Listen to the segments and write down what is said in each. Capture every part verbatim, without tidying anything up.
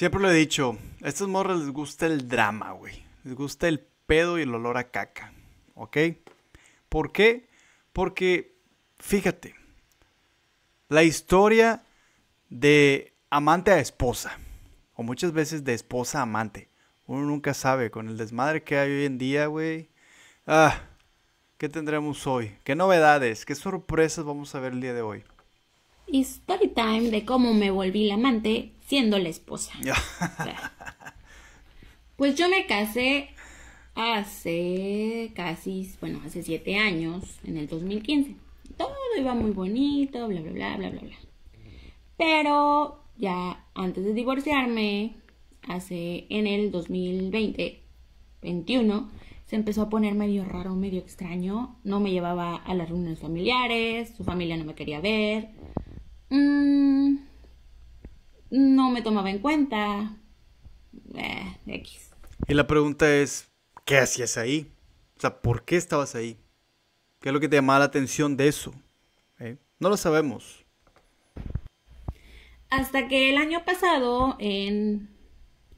Siempre lo he dicho, a estas morras les gusta el drama, güey. Les gusta el pedo y el olor a caca, ¿ok? ¿Por qué? Porque, fíjate, la historia de amante a esposa, o muchas veces de esposa a amante, uno nunca sabe, con el desmadre que hay hoy en día, güey. Ah, ¿qué tendremos hoy? ¿Qué novedades? ¿Qué sorpresas vamos a ver el día de hoy? Story time de cómo me volví la amante siendo la esposa. O sea, pues yo me casé hace casi, bueno, hace siete años, en el dos mil quince. Todo iba muy bonito, bla, bla, bla, bla, bla, bla. Pero ya antes de divorciarme, hace en el dos mil veinte, veintiuno, se empezó a poner medio raro, medio extraño. No me llevaba a las reuniones familiares, su familia no me quería ver. Mm, no me tomaba en cuenta. Eh, X. Y la pregunta es, ¿qué hacías ahí? O sea, ¿por qué estabas ahí? ¿Qué es lo que te llamaba la atención de eso? ¿Eh? No lo sabemos. Hasta que el año pasado, en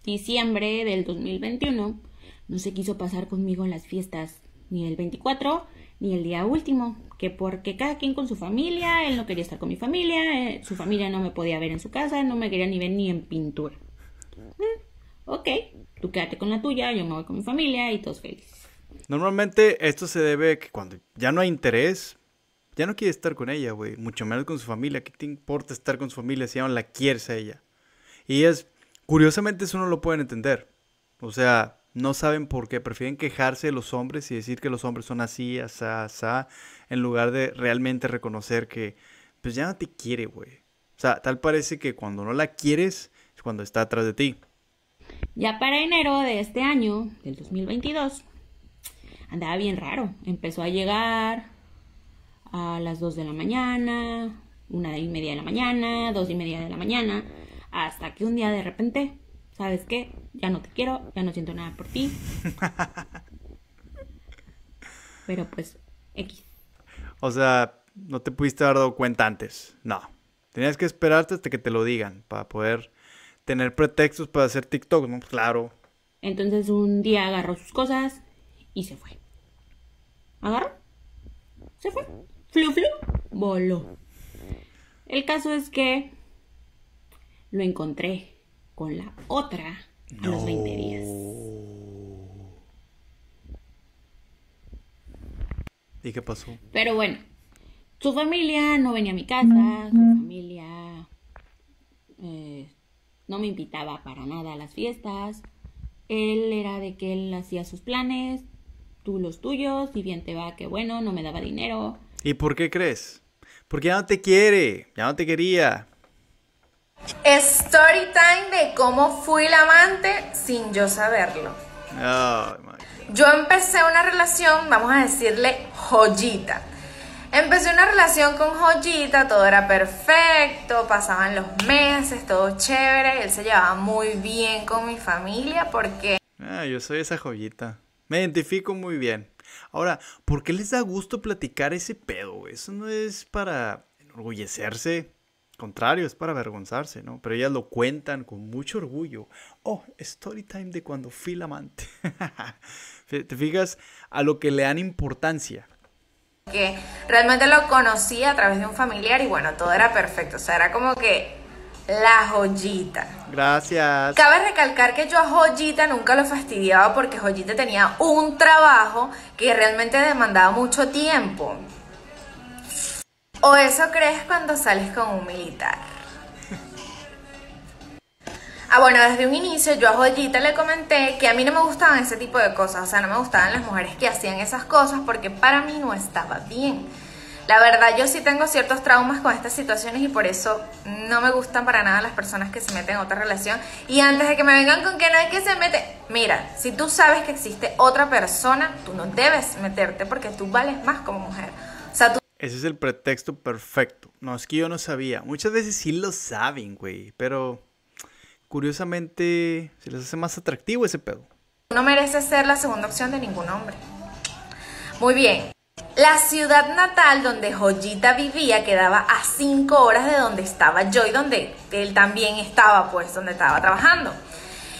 diciembre del dos mil veintiuno, no se quiso pasar conmigo en las fiestas, ni el veinticuatro, ni el día último, que porque cada quien con su familia, él no quería estar con mi familia, eh, su familia no me podía ver en su casa, no me quería ni ver ni en pintura. ¿Mm? Ok, tú quédate con la tuya, yo me voy con mi familia y todos felices. Normalmente esto se debe a que cuando ya no hay interés, ya no quieres estar con ella, güey, mucho menos con su familia. ¿Qué te importa estar con su familia si ya no la quieres a ella? Y es, curiosamente eso no lo pueden entender, o sea, no saben por qué, prefieren quejarse de los hombres y decir que los hombres son así, asá, asá, en lugar de realmente reconocer que, pues ya no te quiere, güey. O sea, tal parece que cuando no la quieres es cuando está atrás de ti. Ya para enero de este año, del dos mil veintidós, andaba bien raro. Empezó a llegar a las dos de la mañana, una y media de la mañana, dos y media de la mañana, hasta que un día de repente, ¿sabes qué? Ya no te quiero, ya no siento nada por ti. Pero pues, X. O sea, no te pudiste haber dado cuenta antes. No, tenías que esperarte hasta que te lo digan para poder tener pretextos para hacer TikTok, ¿no? Claro. Entonces un día agarró sus cosas y se fue. ¿Agarró? Se fue. Flu, flu. Voló. El caso es que lo encontré con la otra a no. los veinte días. ¿Y qué pasó? Pero bueno, su familia no venía a mi casa, su familia eh, no me invitaba para nada a las fiestas. Él era de que él hacía sus planes, tú los tuyos, y bien te va, que bueno, no me daba dinero. ¿Y por qué crees? Porque ya no te quiere, ya no te quería. Story time de cómo fui la amante sin yo saberlo. Oh, yo empecé una relación, vamos a decirle Joyita. Empecé una relación con Joyita, todo era perfecto, pasaban los meses, todo chévere. Él se llevaba muy bien con mi familia porque... Ah, yo soy esa Joyita. Me identifico muy bien. Ahora, ¿por qué les da gusto platicar ese pedo? Eso no es para enorgullecerse. Contrario, es para avergonzarse, ¿no? Pero ellas lo cuentan con mucho orgullo. Oh, story time de cuando fui la amante. Te fijas a lo que le dan importancia. Que realmente lo conocí a través de un familiar y bueno, todo era perfecto. O sea, era como que la Joyita. Gracias. Cabe recalcar que yo a Joyita nunca lo fastidiaba porque Joyita tenía un trabajo que realmente demandaba mucho tiempo. O eso crees cuando sales con un militar. Ah, bueno, desde un inicio yo a Joyita le comenté que a mí no me gustaban ese tipo de cosas. O sea, no me gustaban las mujeres que hacían esas cosas porque para mí no estaba bien. La verdad, yo sí tengo ciertos traumas con estas situaciones y por eso no me gustan para nada las personas que se meten en otra relación. Y antes de que me vengan con que no hay que se mete... Mira, si tú sabes que existe otra persona, tú no debes meterte porque tú vales más como mujer. O sea, tú... Ese es el pretexto perfecto. No, es que yo no sabía. Muchas veces sí lo saben, güey. Pero curiosamente se les hace más atractivo ese pedo. No mereces ser la segunda opción de ningún hombre. Muy bien. La ciudad natal donde Joyita vivía quedaba a cinco horas de donde estaba yo y donde él también estaba, pues, donde estaba trabajando.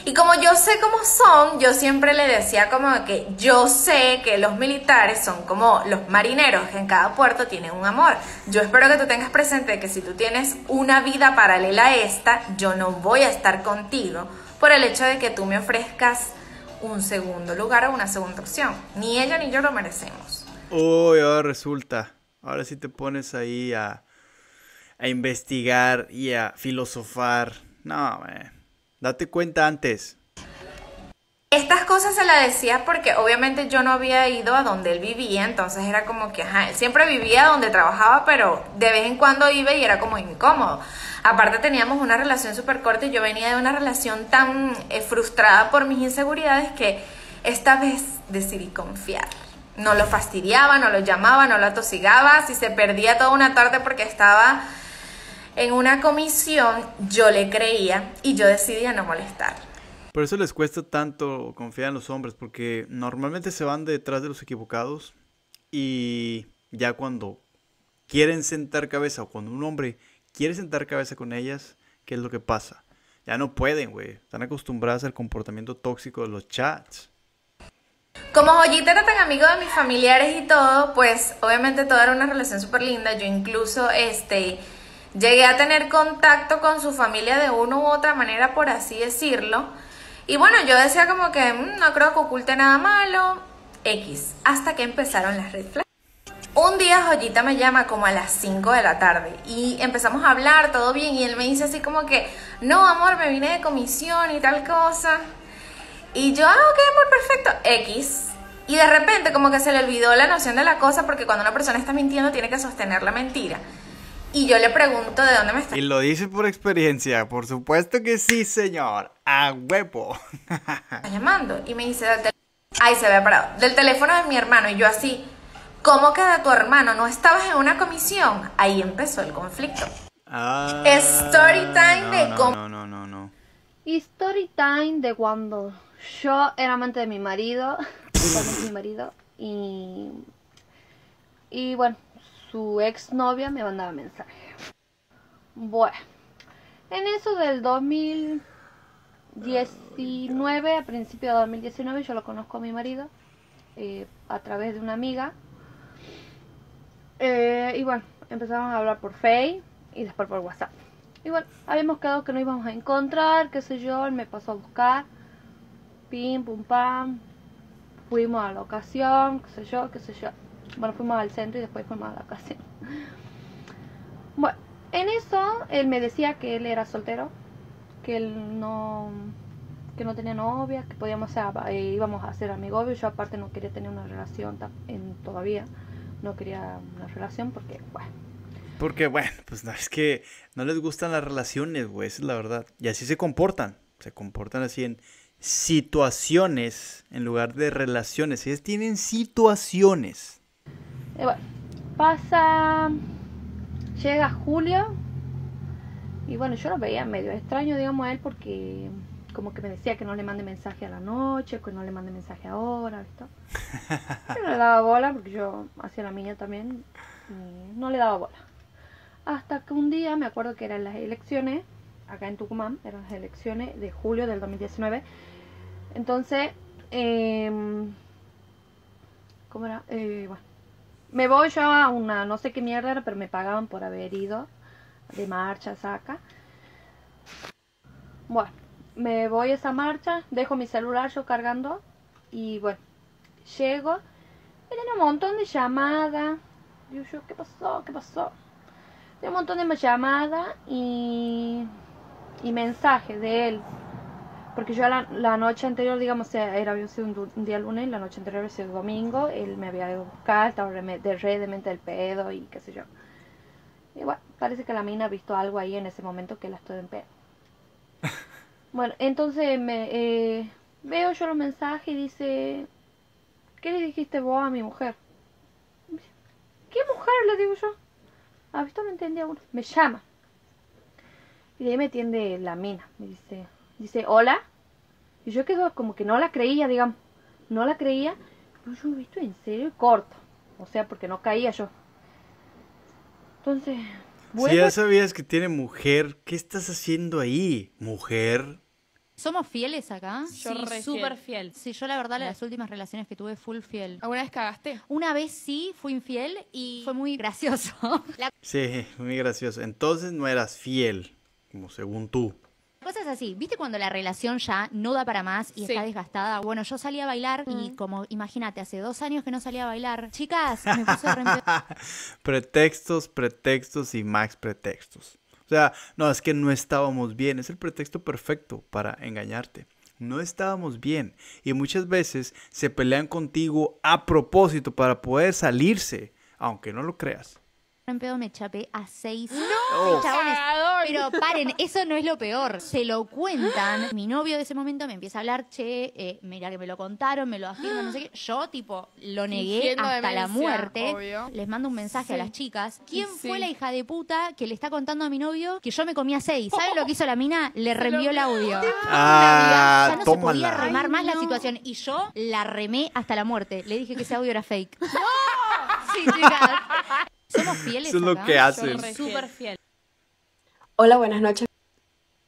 Y como yo sé cómo son, yo siempre le decía como que yo sé que los militares son como los marineros, que en cada puerto tienen un amor. Yo espero que tú tengas presente que si tú tienes una vida paralela a esta, yo no voy a estar contigo por el hecho de que tú me ofrezcas un segundo lugar o una segunda opción. Ni ella ni yo lo merecemos. Uy, ahora resulta, ahora sí te pones ahí a, a investigar y a filosofar. No, man. Date cuenta antes. Estas cosas se las decía porque obviamente yo no había ido a donde él vivía, entonces era como que, ajá, él siempre vivía donde trabajaba, pero de vez en cuando iba y era como incómodo. Aparte teníamos una relación súper corta y yo venía de una relación tan eh, frustrada por mis inseguridades que esta vez decidí confiar. No lo fastidiaba, no lo llamaba, no lo atosigaba. Si se perdía toda una tarde porque estaba en una comisión, yo le creía y yo decidía no molestar. Por eso les cuesta tanto confiar en los hombres, porque normalmente se van detrás de los equivocados y ya cuando quieren sentar cabeza o cuando un hombre quiere sentar cabeza con ellas, ¿qué es lo que pasa? Ya no pueden, güey. Están acostumbradas al comportamiento tóxico de los chats. Como Joyita era tan amigo de mis familiares y todo, pues obviamente todo era una relación súper linda. Yo incluso este, llegué a tener contacto con su familia de una u otra manera, por así decirlo. Y bueno, yo decía como que mmm, no creo que oculte nada malo, X, hasta que empezaron las red flags. Un día Joyita me llama como a las cinco de la tarde y empezamos a hablar, todo bien, y él me dice así como que, no amor, me vine de comisión y tal cosa. Y yo, ah, ok, amor, perfecto, X. Y de repente como que se le olvidó la noción de la cosa, porque cuando una persona está mintiendo tiene que sostener la mentira. Y yo le pregunto de dónde me está. Y lo dice por experiencia, por supuesto que sí, señor, a huevo. Está llamando y me dice, ahí se había parado, del teléfono de mi hermano. Y yo así, ¿cómo queda tu hermano? ¿No estabas en una comisión? Ahí empezó el conflicto. Ah, story time no, de... No, no, no, no, no. Story time de cuando... Yo era amante de mi marido, de mi marido y, y bueno, su ex novia me mandaba mensaje. Bueno, en eso del dos mil diecinueve, a principios de dos mil diecinueve, yo lo conozco a mi marido eh, a través de una amiga. Eh, y bueno, empezamos a hablar por Face y después por WhatsApp. Y bueno, habíamos quedado que nos íbamos a encontrar, qué sé yo, él me pasó a buscar. Pim, pum, pam. Fuimos a la ocasión, qué sé yo, qué sé yo. Bueno, fuimos al centro y después fuimos a la ocasión. Bueno, en eso él me decía que él era soltero, que él no, que no tenía novia, que podíamos, o sea, íbamos a ser amigos. Yo aparte no quería tener una relación en, todavía. No quería una relación porque, bueno. Porque, bueno, pues no, es que no les gustan las relaciones, güey, esa es la verdad. Y así se comportan, se comportan así en... situaciones en lugar de relaciones. Ellas tienen situaciones. Eh, bueno, pasa, llega julio y bueno, yo lo veía medio extraño, digamos, a él, porque como que me decía que no le mande mensaje a la noche, que no le mande mensaje ahora, ¿viste? Yo no le daba bola porque yo hacía la mía también y no le daba bola. Hasta que un día, me acuerdo que eran las elecciones acá en Tucumán, eran las elecciones de julio del dos mil diecinueve. Entonces, eh, ¿cómo era? Eh, bueno, me voy yo a una, no sé qué mierda era, pero me pagaban por haber ido de marcha, saca. Bueno, me voy a esa marcha, dejo mi celular yo cargando y bueno, llego. Tenía un montón de llamadas. Yo, yo, ¿qué pasó? ¿Qué pasó? Tenía un montón de llamadas y... y mensajes de él, porque yo la, la noche anterior, digamos, o sea, era, había sido un, un día lunes, la noche anterior había sido domingo, él me había ido a buscar, estaba de re de mente del pedo y qué sé yo. Y bueno, parece que la mina ha visto algo ahí en ese momento que la estoy en pedo. Bueno, entonces me, eh, veo yo los mensajes y dice, ¿qué le dijiste vos a mi mujer? ¿Qué mujer? Le digo yo. ¿Has visto? No entendía uno. Me llama. Y de ahí me tiende la mina, me dice, dice, hola. Y yo quedo como que no la creía, digamos, no la creía. Pero yo, ¿visto? En serio, corto. O sea, porque no caía yo. Entonces... Bueno. Si ya sabías que tiene mujer, ¿qué estás haciendo ahí, mujer? ¿Somos fieles acá? Yo sí, súper fiel. fiel. Sí, yo la verdad no. Las últimas relaciones que tuve, full fiel. ¿Alguna vez cagaste? Una vez sí, fui infiel y fue muy gracioso. La... Sí, muy gracioso. Entonces no eras fiel, como según tú. Cosas así, ¿viste cuando la relación ya no da para más y sí. está desgastada? Bueno, yo salí a bailar mm. y como, imagínate, hace dos años que no salía a bailar. Chicas, me puse a reempe... Pretextos, pretextos y más pretextos. O sea, no, es que no estábamos bien. Es el pretexto perfecto para engañarte. No estábamos bien. Y muchas veces se pelean contigo a propósito para poder salirse, aunque no lo creas. En pedo me chapé a seis ¡No! chabones. Pero paren, eso no es lo peor. Se lo cuentan. Mi novio de ese momento me empieza a hablar, che, eh, mira que me lo contaron, me lo afirman, no sé qué. Yo, tipo, lo negué hasta demencia, la muerte. Obvio. Les mando un mensaje sí. a las chicas. ¿Quién sí. fue la hija de puta que le está contando a mi novio que yo me comía seis? ¿Saben lo que hizo la mina? Le reenvió el audio. Ah, ya no tómala. Se podía remar más Ay, no. la situación. Y yo la remé hasta la muerte. Le dije que ese audio era fake. ¡No! Sí, chicas. Somos fieles. Eso es lo acá. que hacen. Súper fiel. Hola, buenas noches.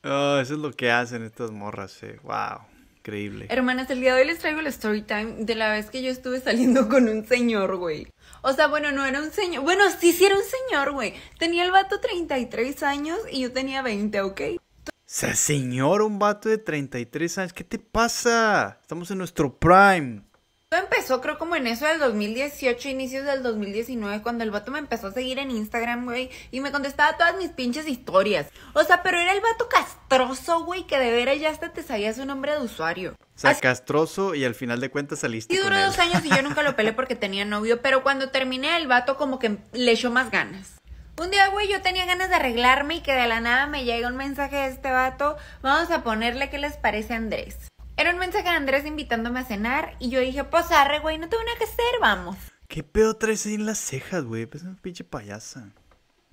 Oh, eso es lo que hacen estas morras, eh. Wow, increíble. Hermanas, el día de hoy les traigo el story time de la vez que yo estuve saliendo con un señor, güey. O sea, bueno, no era un señor. Bueno, sí, sí era un señor, güey. Tenía el vato treinta y tres años y yo tenía veinte, ¿ok? O sea, señor, un vato de treinta y tres años. ¿Qué te pasa? Estamos en nuestro prime. Empezó creo como en eso del dos mil dieciocho, inicios del dos mil diecinueve, cuando el vato me empezó a seguir en Instagram, güey, y me contestaba todas mis pinches historias. O sea, pero era el vato castroso, güey, que de veras ya hasta te sabía su nombre de usuario. O sea, así, castroso, y al final de cuentas saliste. Y duró dos años y yo nunca lo peleé porque tenía novio, pero cuando terminé el vato como que le echó más ganas. Un día, güey, yo tenía ganas de arreglarme y que de la nada me llega un mensaje de este vato. Vamos a ponerle qué les parece Andrés. Era un mensaje de Andrés invitándome a cenar y yo dije, pues arre, güey, no tengo nada que hacer, vamos. ¿Qué pedo traes ahí en las cejas, güey? Pues una pinche payasa.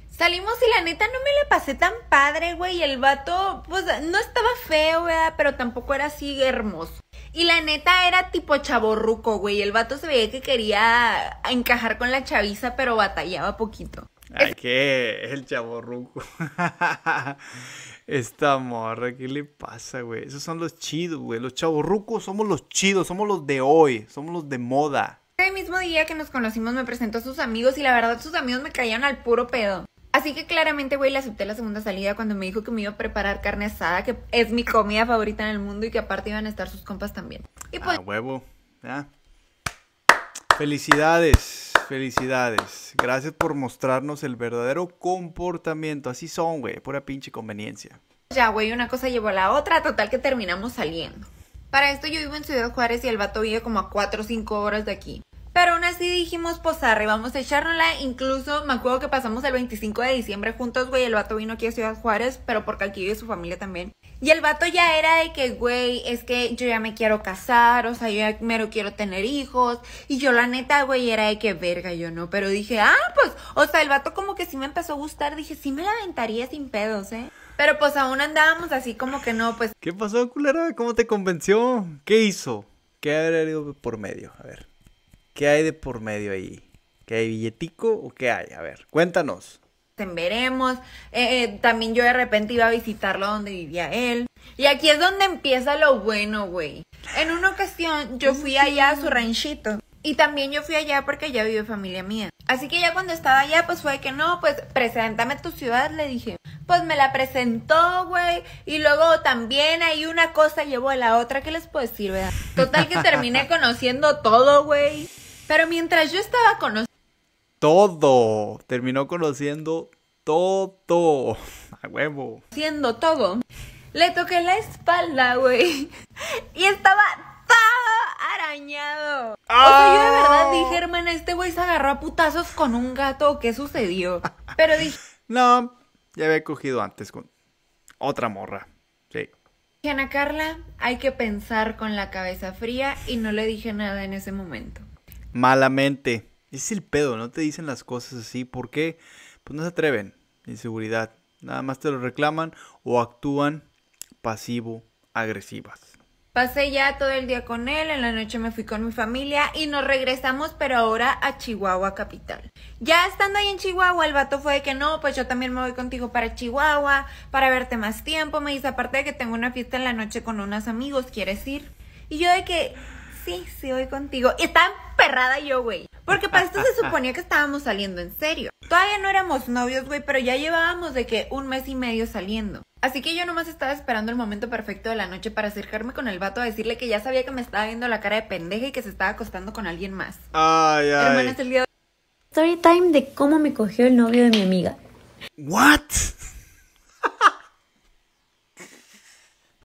Salimos y la neta no me la pasé tan padre, güey, y el vato, pues no estaba feo, ¿verdad? Pero tampoco era así hermoso. Y la neta era tipo chavorruco, güey, el vato se veía que quería encajar con la chaviza, pero batallaba poquito. Ay, ¿qué? El chavorruco. Esta morra, ¿qué le pasa, güey? Esos son los chidos, güey. Los chavorrucos somos los chidos, somos los de hoy, somos los de moda. El mismo día que nos conocimos me presentó a sus amigos y la verdad sus amigos me caían al puro pedo. Así que claramente, güey, le acepté la segunda salida cuando me dijo que me iba a preparar carne asada, que es mi comida favorita en el mundo y que aparte iban a estar sus compas también. Y pues... Ah, huevo. ¿Ah? Felicidades. Felicidades, gracias por mostrarnos el verdadero comportamiento. Así son, güey, pura pinche conveniencia. Ya, güey, una cosa llevó a la otra, total que terminamos saliendo. Para esto yo vivo en Ciudad Juárez y el vato vive como a cuatro o cinco horas de aquí. Pero aún así dijimos, pues arre, vamos a echárnosla. Incluso me acuerdo que pasamos el veinticinco de diciembre juntos, güey. El vato vino aquí a Ciudad Juárez, pero porque aquí vive su familia también. Y el vato ya era de que, güey, es que yo ya me quiero casar, o sea, yo ya mero quiero tener hijos. Y yo la neta, güey, era de que verga, yo no. Pero dije, ah, pues, o sea, el vato como que sí me empezó a gustar. Dije, sí me la aventaría sin pedos, ¿eh? Pero pues aún andábamos así como que no, pues. ¿Qué pasó, culera? ¿Cómo te convenció? ¿Qué hizo? ¿Qué habrá ido por medio? A ver. ¿Qué hay de por medio ahí? ¿Qué hay, billetico o qué hay? A ver, cuéntanos. Veremos. Eh, eh, también yo de repente iba a visitarlo donde vivía él. Y aquí es donde empieza lo bueno, güey. En una ocasión yo fui allá a su ranchito. Y también yo fui allá porque allá vive familia mía. Así que ya cuando estaba allá, pues fue que no, pues preséntame tu ciudad, le dije. Pues me la presentó, güey. Y luego también hay una cosa llevó a la otra. ¿Qué les puedo decir, verdad? Total que terminé conociendo todo, güey. Pero mientras yo estaba conociendo... Todo. Terminó conociendo todo. A huevo. Conociendo todo. Le toqué la espalda, güey. Y estaba todo arañado. Oh. O sea, yo de verdad dije, hermana, este güey se agarró a putazos con un gato. ¿Qué sucedió? Pero dije... No, ya había cogido antes con otra morra. Sí. Dije, Ana Carla, hay que pensar con la cabeza fría y no le dije nada en ese momento. Malamente. Ese es el pedo, no te dicen las cosas así. ¿Por qué? Pues no se atreven. Inseguridad. Nada más te lo reclaman o actúan pasivo-agresivas. Pasé ya todo el día con él, en la noche me fui con mi familia y nos regresamos, pero ahora a Chihuahua capital. Ya estando ahí en Chihuahua, el vato fue de que no, pues yo también me voy contigo para Chihuahua, para verte más tiempo. Me dice, aparte de que tengo una fiesta en la noche con unos amigos, ¿quieres ir? Y yo de que, sí, sí voy contigo. Y estaba emperrada yo, güey. Porque para esto se suponía que estábamos saliendo en serio. Todavía no éramos novios, güey, pero ya llevábamos de que un mes y medio saliendo. Así que yo nomás estaba esperando el momento perfecto de la noche para acercarme con el vato a decirle que ya sabía que me estaba viendo la cara de pendeja y que se estaba acostando con alguien más. Ay, ay. Hermanas, el día de... Story time de cómo me cogió el novio de mi amiga. ¿What?